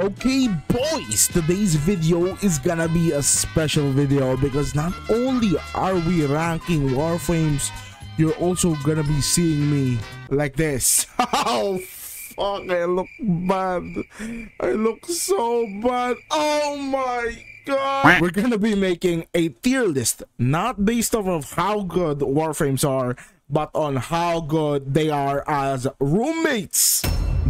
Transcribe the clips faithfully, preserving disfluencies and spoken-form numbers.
Okay boys, today's video is gonna be a special video because not only are we ranking Warframes, you're also gonna be seeing me like this. Oh fuck, I look bad. I look so bad. Oh my god. We're gonna be making a tier list, not based off of how good Warframes are, but on how good they are as roommates.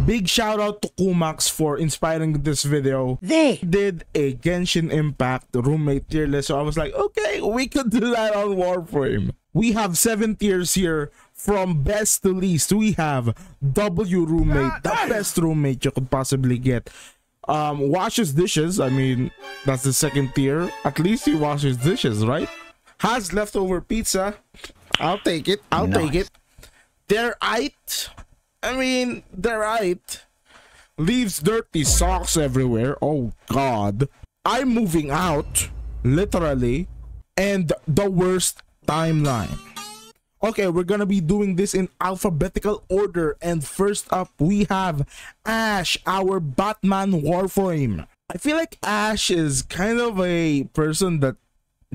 Big shout out to Kumax for inspiring this video. They did a Genshin Impact roommate tier list, so I was like, okay, we could do that on Warframe. We have seven tiers here. From best to least, we have W roommate, the best roommate you could possibly get. Um, washes dishes, I mean, that's the second tier. At least he washes dishes, right? Has leftover pizza. I'll take it, I'll nice. take it. They're it. I mean, they're right. Leaves dirty socks everywhere. Oh, God. I'm moving out, literally. And the worst timeline. Okay, we're going to be doing this in alphabetical order. And first up, we have Ash, our Batman Warframe. I feel like Ash is kind of a person that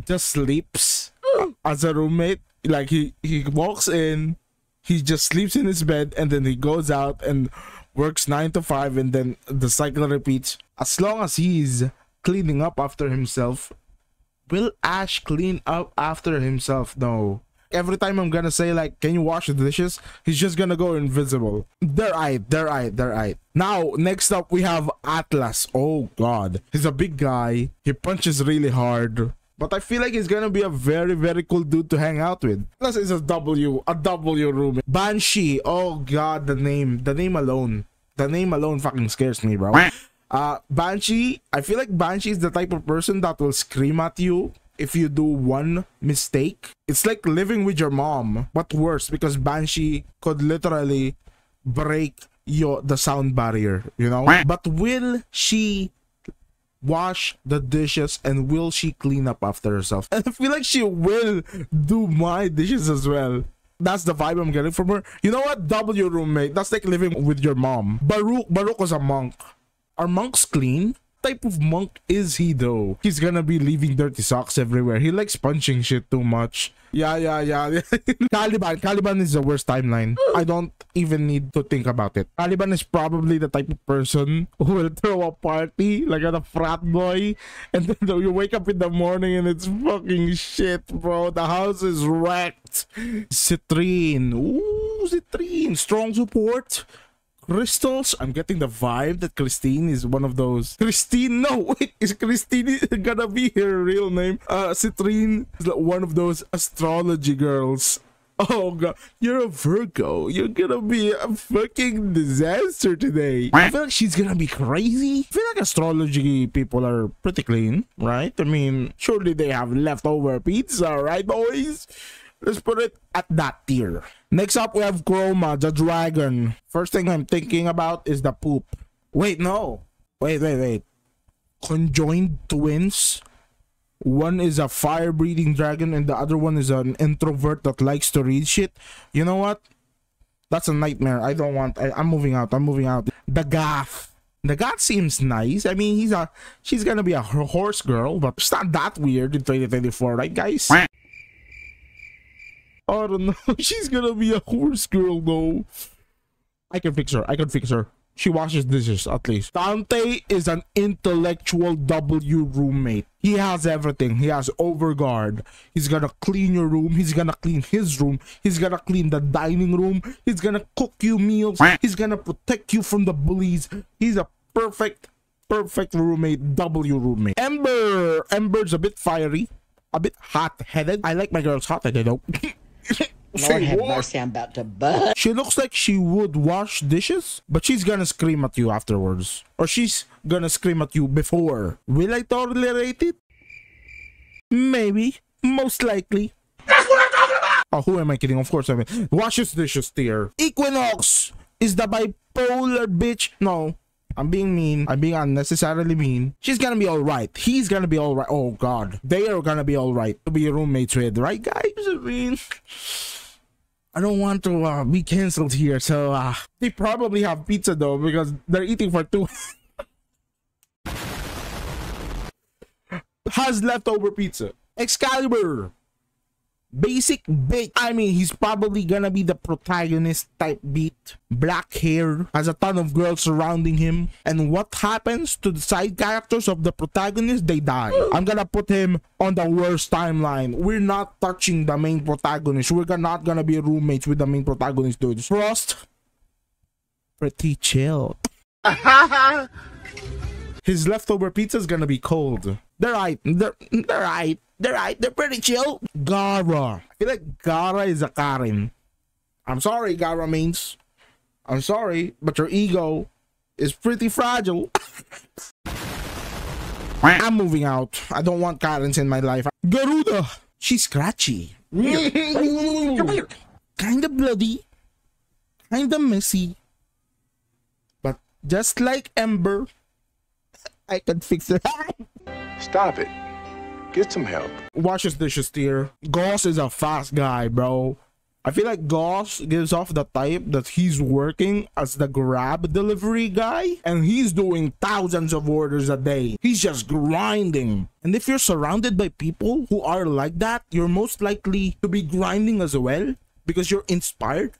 just sleeps as a roommate. Like, he, he walks in. He just sleeps in his bed and then he goes out and works nine to five and then the cycle repeats. As long as he's cleaning up after himself. Will Ash clean up after himself? No. Every time I'm gonna say like, can you wash the dishes? He's just gonna go invisible. They're right, they're right, they're right. Now, next up we have Atlas. Oh god. He's a big guy. He punches really hard. But I feel like he's gonna be a very, very cool dude to hang out with. Plus, it's a W, a W roommate. Banshee. Oh god, the name, the name alone, the name alone fucking scares me, bro. Uh, Banshee. I feel like Banshee is the type of person that will scream at you if you do one mistake. It's like living with your mom, but worse because Banshee could literally break your the sound barrier, you know. But will she wash the dishes and will she clean up after herself? And I feel like she will do my dishes as well. That's the vibe I'm getting from her. You know what? W roommate. That's like living with your mom. Baruuk. Baruuk was a monk. Are monks clean? What type of monk is he though? He's gonna be leaving dirty socks everywhere. He likes punching shit too much. Yeah, yeah, yeah. Caliban. Caliban is the worst timeline. I don't even need to think about it. Caliban is probably the type of person who will throw a party like at a frat boy. And then you wake up in the morning and it's fucking shit, bro. The house is wrecked. Citrine. Ooh, Citrine. Strong support. Crystals. I'm getting the vibe that Christine is one of those. Christine, no, wait, is Christine gonna be her real name? Uh, Citrine is one of those astrology girls. Oh god, you're a Virgo. You're gonna be a fucking disaster today. I feel like she's gonna be crazy. I feel like astrology people are pretty clean, right? I mean, surely they have leftover pizza, right, boys? Let's put it at that tier. Next up, we have Chroma, the dragon. First thing I'm thinking about is the poop. Wait, no. Wait, wait, wait. Conjoined twins. One is a fire-breathing dragon and the other one is an introvert that likes to read shit. You know what? That's a nightmare. I don't want... I, I'm moving out. I'm moving out. The gaff. The gaff seems nice. I mean, he's a... She's gonna be a horse girl, but it's not that weird in twenty twenty-four, right, guys? I don't know. She's gonna be a horse girl though. I can fix her. I can fix her. She washes dishes at least. Dante is an intellectual W roommate. He has everything. He has overguard. He's gonna clean your room. He's gonna clean his room. He's gonna clean the dining room. He's gonna cook you meals. He's gonna protect you from the bullies. He's a perfect, perfect roommate. W roommate. Ember. Ember's a bit fiery. A bit hot-headed. I like my girls hot-headed though. Lord have mercy, I'm about to bust. She looks like she would wash dishes, but she's gonna scream at you afterwards. Or she's gonna scream at you before. Will I tolerate it? Maybe. Most likely. That's what I'm talking about! Oh, who am I kidding? Of course I mean. Washes dishes tier. Equinox is the bipolar bitch. No. I'm being mean. I'm being unnecessarily mean. She's gonna be alright. He's gonna be alright. Oh god. They are gonna be alright to be roommates with, right guys? I mean... I don't want to uh, be cancelled here, so... Uh, they probably have pizza though, because they're eating for two. has leftover pizza. Excalibur. Basic bait. I mean, he's probably gonna be the protagonist type beat. Black hair, has a ton of girls surrounding him. And what happens to the side characters of the protagonist? They die. I'm gonna put him on the worst timeline. We're not touching the main protagonist. We're not gonna be roommates with the main protagonist, dude. Frost, pretty chill. His leftover pizza is gonna be cold. They're right. They're, they're right. They're right. They're pretty chill. Gara. I feel like Gara is a Karen. I'm sorry, Gara means. I'm sorry, but your ego is pretty fragile. I'm moving out. I don't want Karens in my life. Garuda. She's scratchy. Kind of bloody. Kind of messy. But just like Ember, I can fix it. Stop it. Get some help. Wash his dishes, dear. Goss is a fast guy, bro. I feel like Goss gives off the type that he's working as the grab delivery guy, and he's doing thousands of orders a day. He's just grinding. And if you're surrounded by people who are like that, you're most likely to be grinding as well because you're inspired.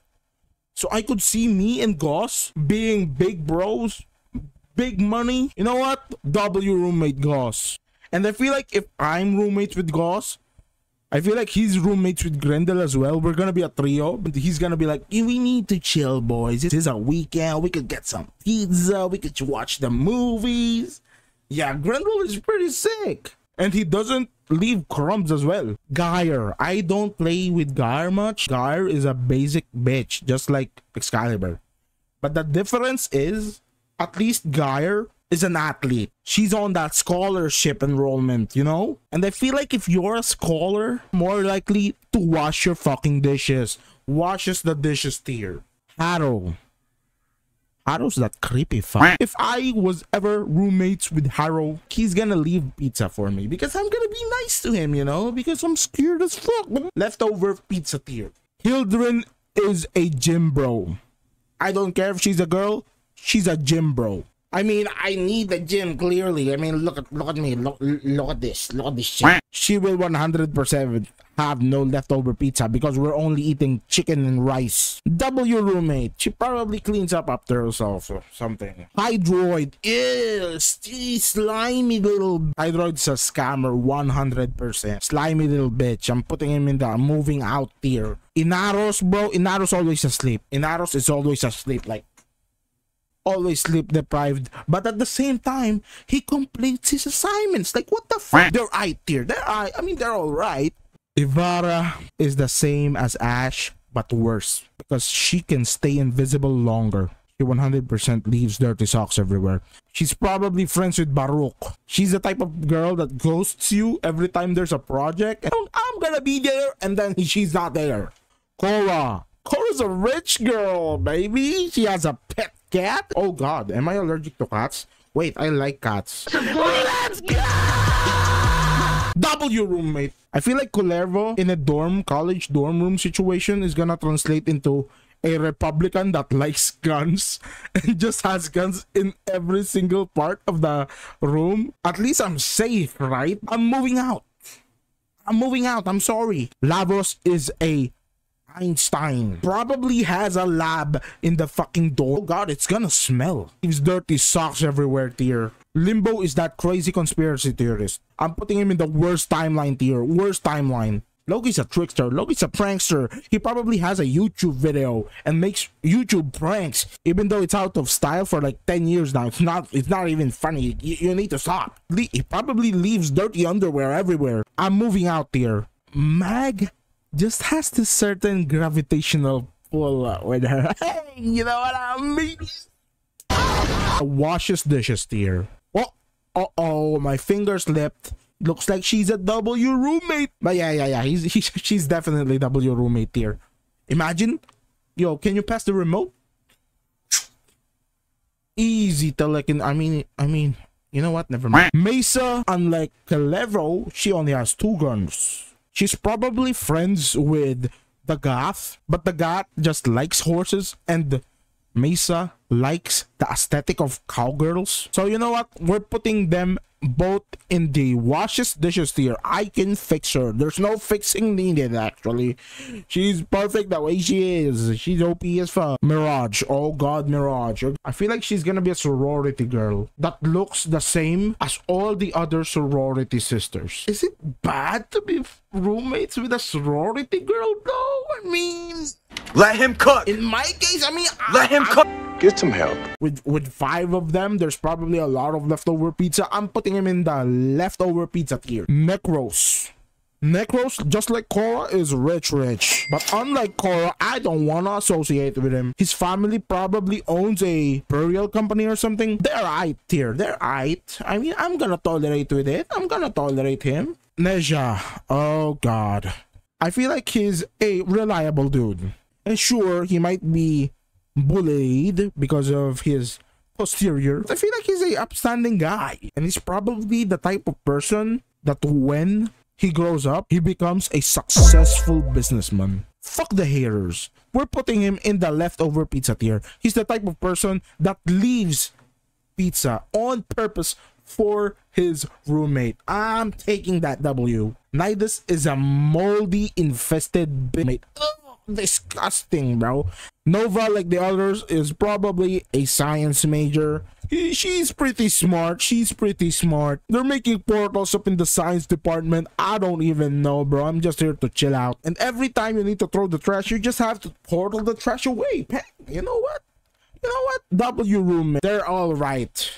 So I could see me and Goss being big bros, big money. You know what? W roommate Goss. And I feel like if I'm roommates with Goss, I feel like he's roommates with Grendel as well. We're going to be a trio. But he's going to be like, we need to chill, boys. This is a weekend. We could get some pizza. We could watch the movies. Yeah, Grendel is pretty sick. And he doesn't leave crumbs as well. Gyre. I don't play with Gyre much. Gyre is a basic bitch, just like Excalibur. But the difference is, at least Gyre is an athlete. She's on that scholarship enrollment, you know? And I feel like if you're a scholar, more likely to wash your fucking dishes. Washes the dishes, dear. Harrow. Harrow's that creepy fuck. If I was ever roommates with Harrow, he's gonna leave pizza for me because I'm gonna be nice to him, you know? Because I'm scared as fuck. Leftover pizza, dear. Hildryn is a gym bro. I don't care if she's a girl. She's a gym bro. I mean, I need the gym, clearly. I mean, look at look at me. Look, look at this. Look at this shit. She will one hundred percent have no leftover pizza because we're only eating chicken and rice. W roommate. She probably cleans up after herself or something. Hydroid. Ew, slimy little... Hydroid's a scammer, one hundred percent. Slimy little bitch. I'm putting him in the moving out tier. Inaros, bro. Inaros always asleep. Inaros is always asleep, like... always sleep deprived, but at the same time he completes his assignments. Like, what the fuck? They're right here. They're right. I mean, they're all right. Ivara is the same as Ash but worse because she can stay invisible longer. She one hundred percent leaves dirty socks everywhere. She's probably friends with Baruuk. She's the type of girl that ghosts you every time there's a project. And I'm gonna be there, and then she's not there. Khora. Khora's a rich girl, baby. She has a pet cat? Oh god, am I allergic to cats? Wait, I like cats. Let's go! W roommate. I feel like Kullervo in a dorm, college dorm room situation is gonna translate into a Republican that likes guns and just has guns in every single part of the room. At least I'm safe, right? I'm moving out. I'm moving out. I'm sorry. Lavos is a Einstein. Probably has a lab in the fucking door. Oh god, it's gonna smell. Leaves dirty socks everywhere tier. Limbo is that crazy conspiracy theorist. I'm putting him in the worst timeline tier. Worst timeline. Loki's a trickster. Loki's a prankster. He probably has a YouTube video and makes YouTube pranks. Even though it's out of style for like ten years now. It's not it's not even funny. You, you need to stop. Le- he probably leaves dirty underwear everywhere. I'm moving out tier. Mag just has this certain gravitational pull with her. You know what I mean? Washes dishes tier. Oh, uh oh, my finger slipped. Looks like she's a W roommate. But yeah, yeah, yeah. He's, he, she's definitely W roommate tier. Imagine, yo, can you pass the remote? Easy telekin. I mean, I mean, you know what? Never mind. Mesa, unlike Kullervo, she only has two guns. She's probably friends with the goth, but the goth just likes horses and Mesa likes the aesthetic of cowgirls. So you know what? We're putting them both in the washes dishes tier. I can fix her. There's no fixing needed, actually. She's perfect the way she is. She's O P as fuck. Mirage. Oh god, Mirage. I feel like she's gonna be a sorority girl that looks the same as all the other sorority sisters. Is it bad to be roommates with a sorority girl though? I mean, let him cook. In my case, I mean, let I, him cook. Get some help. With with five of them, there's probably a lot of leftover pizza. I'm putting him in the leftover pizza tier. Necros. Necros, just like Khora, is rich rich. But unlike Khora, I don't want to associate with him. His family probably owns a burial company or something. They're right tier. They're right. I mean, I'm going to tolerate with it. I'm going to tolerate him. Neja. Oh, God. I feel like he's a reliable dude. And sure, he might be bullied because of his posterior. I feel like he's a upstanding guy. And he's probably the type of person that when he grows up, he becomes a successful businessman. Fuck the haters. We're putting him in the leftover pizza tier. He's the type of person that leaves pizza on purpose for his roommate. I'm taking that W. Nidus is a moldy infested bitch. Oh, disgusting, bro. Nova, like the others, is probably a science major. He, she's pretty smart. She's pretty smart. They're making portals up in the science department. I don't even know, bro. I'm just here to chill out. And every time you need to throw the trash, you just have to portal the trash away. You know what? You know what? W roommate. They're all right.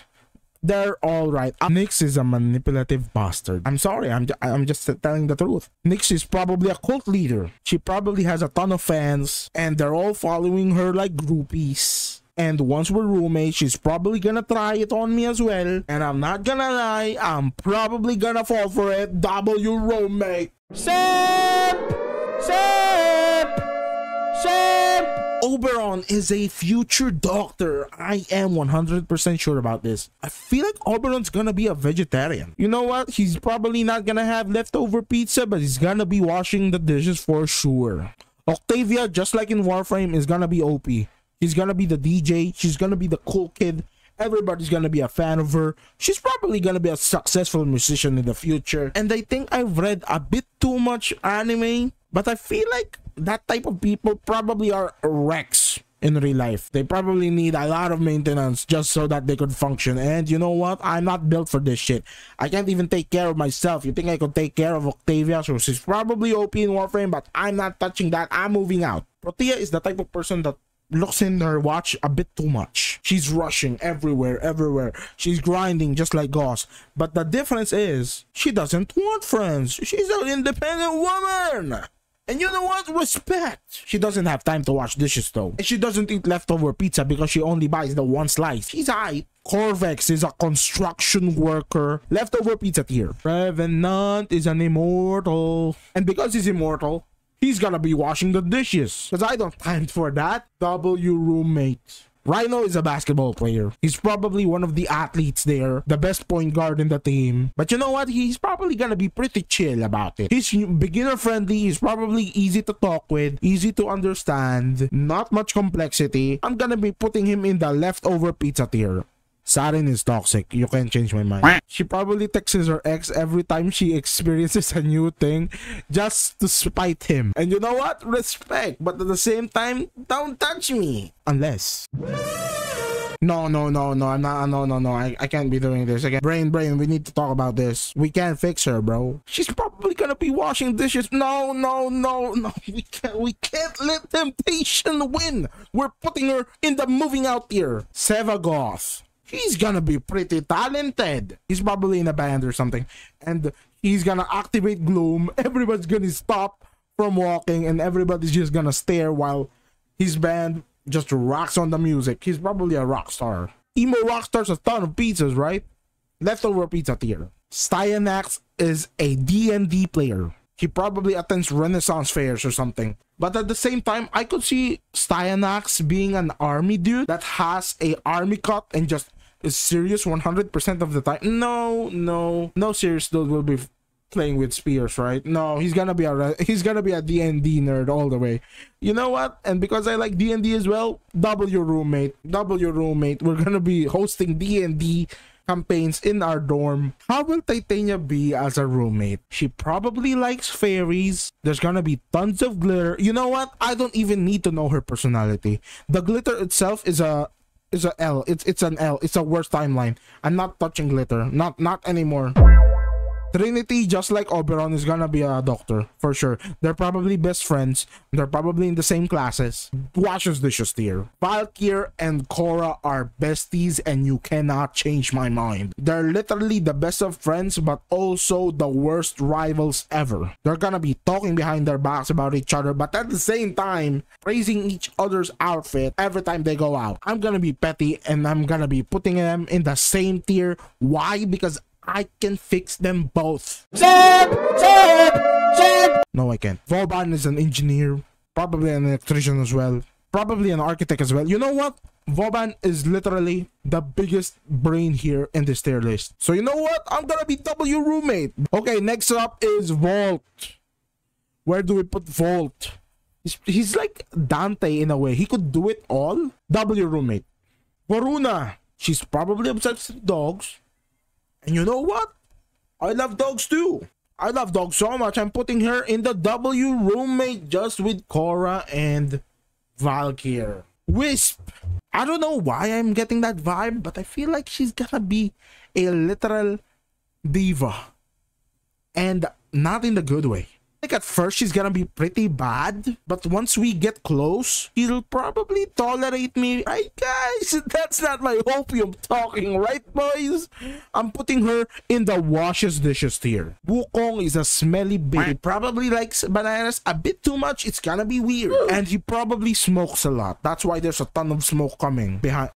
They're all right. Uh, Nyx is a manipulative bastard. I'm sorry. I'm, I'm just telling the truth. Nyx is probably a cult leader. She probably has a ton of fans and they're all following her like groupies. And once we're roommates, she's probably gonna try it on me as well. And I'm not gonna lie. I'm probably gonna fall for it. W roommate. Sip! Sip! Sip! Oberon is a future doctor. I am one hundred percent sure about this. I feel like Oberon's gonna be a vegetarian. You know what? He's probably not gonna have leftover pizza, but he's gonna be washing the dishes for sure. Octavia, just like in Warframe, is gonna be O P. He's gonna be the D J. She's gonna be the cool kid. Everybody's gonna be a fan of her. She's probably gonna be a successful musician in the future. And I think I've read a bit too much anime, but I feel like that type of people probably are wrecks in real life. They probably need a lot of maintenance just so that they could function. And you know what? I'm not built for this shit. I can't even take care of myself. You think I could take care of Octavia? So she's probably O P in Warframe, but I'm not touching that. I'm moving out. Protea is the type of person that looks in her watch a bit too much. She's rushing everywhere, everywhere. She's grinding just like Goss. But the difference is she doesn't want friends. She's an independent woman. And you know what? Respect. She doesn't have time to wash dishes though. And she doesn't eat leftover pizza because she only buys the one slice. She's high. Corvex is a construction worker. Leftover pizza tier. Revenant is an immortal. And because he's immortal, he's gonna be washing the dishes. Because I don't have time for that. W roommate. Rhino is a basketball player. He's probably one of the athletes there, the best point guard in the team. But you know what? He's probably gonna be pretty chill about it. He's beginner friendly. He's probably easy to talk with, easy to understand, not much complexity. I'm gonna be putting him in the leftover pizza tier. Sarin is toxic. You can't change my mind. She probably texts her ex every time she experiences a new thing just to spite him. And you know what? Respect. But at the same time, don't touch me. Unless... No, no, no, no. I'm not. No, no, no. I, I can't be doing this again. Brain, brain. We need to talk about this. We can't fix her, bro. She's probably gonna be washing dishes. No, no, no, no. We can't. We can't let temptation win. We're putting her in the moving out tier. Sevagoth. He's gonna be pretty talented. He's probably in a band or something. And he's gonna activate gloom. Everybody's gonna stop from walking and everybody's just gonna stare while his band just rocks on the music. He's probably a rock star. Emo rock stars a ton of pizzas, right? Leftover pizza tier. Styanax is a D and D player. He probably attends Renaissance fairs or something. But at the same time, I could see Styanax being an army dude that has a army cut and just is serious one hundred percent of the time. No, no, no serious dude will be playing with spears, right? No, he's gonna be a he's gonna be a D and D nerd all the way. You know what? And because I like D and D as well, double your roommate, double your roommate. We're gonna be hosting D and D campaigns in our dorm. How will Titania be as a roommate? She probably likes fairies. There's gonna be tons of glitter. You know what? I don't even need to know her personality. The glitter itself is a is a L. It's it's an L. It's a worse timeline. I'm not touching glitter. Not not anymore. Trinity, just like Oberon, is gonna be a doctor for sure. They're probably best friends. They're probably in the same classes. Washes dishes, dear. Valkyr and Khora are besties, and you cannot change my mind. They're literally the best of friends, but also the worst rivals ever. They're gonna be talking behind their backs about each other, but at the same time, praising each other's outfit every time they go out. I'm gonna be petty, and I'm gonna be putting them in the same tier. Why? Because I can fix them both. Zip, zip, zip. No, I can't. Vauban is an engineer, probably an electrician as well, probably an architect as well. You know what? Vauban is literally the biggest brain here in this tier list. So you know what? I'm gonna be W roommate. Okay, next up is Volt. Where do we put Volt? He's, he's like Dante in a way. He could do it all. W roommate. Varuna. She's probably obsessed with dogs. And you know what? I love dogs too. I love dogs so much. I'm putting her in the W roommate just with Khora and Valkyr. Wisp. I don't know why I'm getting that vibe, but I feel like she's gonna be a literal diva. And not in the good way. Like at first she's gonna be pretty bad, but once we get close, he'll probably tolerate me, right guys? That's not my opium talking, right boys? I'm putting her in the washes dishes tier. Wukong is a smelly babe, probably likes bananas a bit too much. It's gonna be weird, and he probably smokes a lot. That's why there's a ton of smoke coming behind.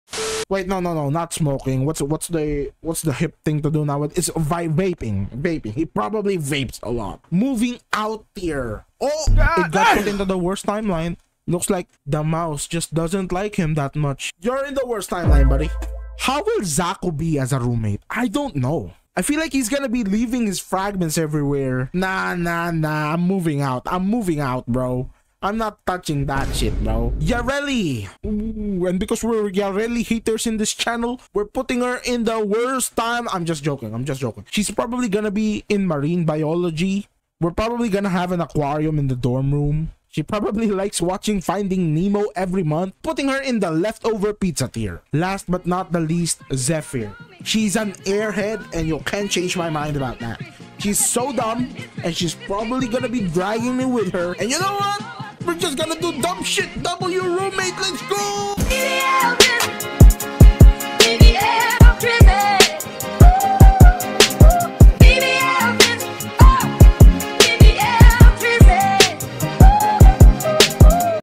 Wait, no, no, no, not smoking. What's what's the what's the hip thing to do now? It's vi vaping, vaping. He probably vapes a lot. Moving out here. Oh, it got put into the worst timeline. Looks like the mouse just doesn't like him that much. You're in the worst timeline, buddy. How will Zako be as a roommate? I don't know. I feel like he's gonna be leaving his fragments everywhere. Nah, nah, nah. I'm moving out. I'm moving out, bro. I'm not touching that shit, bro. Yareli! Ooh, and because we're Yareli haters in this channel, we're putting her in the worst time. I'm just joking. I'm just joking. She's probably gonna be in marine biology. We're probably gonna have an aquarium in the dorm room. She probably likes watching Finding Nemo every month. Putting her in the leftover pizza tier. Last but not the least, Zephyr. She's an airhead, and you can't change my mind about that. She's so dumb, and she's probably gonna be dragging me with her. And you know what? We're just gonna do dumb shit. W roommate, let's go!